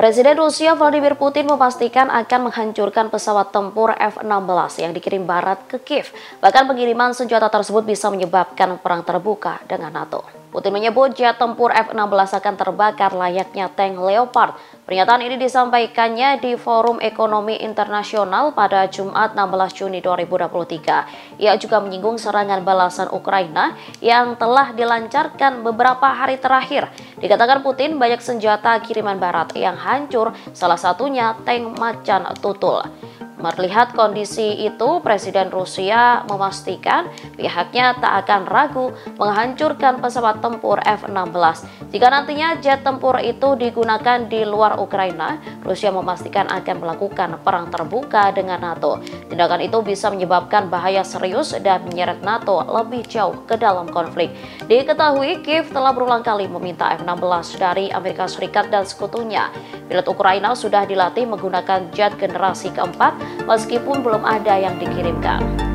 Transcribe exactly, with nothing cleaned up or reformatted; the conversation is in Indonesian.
Presiden Rusia Vladimir Putin memastikan akan menghancurkan pesawat tempur F enam belas yang dikirim barat ke Kiev. Bahkan pengiriman senjata tersebut bisa menyebabkan perang terbuka dengan NATO. Putin menyebut jet tempur F enam belas akan terbakar layaknya tank Leopard. Pernyataan ini disampaikannya di Forum Ekonomi Internasional pada Jumat enam belas Juni dua ribu dua puluh tiga. Ia juga menyinggung serangan balasan Ukraina yang telah dilancarkan beberapa hari terakhir. Dikatakan Putin banyak senjata kiriman barat yang hancur, salah satunya tank Macan Tutul. Melihat kondisi itu, Presiden Rusia memastikan pihaknya tak akan ragu menghancurkan pesawat tempur F enam belas. Jika nantinya jet tempur itu digunakan di luar Ukraina, Rusia memastikan akan melakukan perang terbuka dengan NATO. Tindakan itu bisa menyebabkan bahaya serius dan menyeret NATO lebih jauh ke dalam konflik. Diketahui, Kiev telah berulang kali meminta F enam belas dari Amerika Serikat dan sekutunya. Pilot Ukraina sudah dilatih menggunakan jet generasi keempat, meskipun belum ada yang dikirimkan.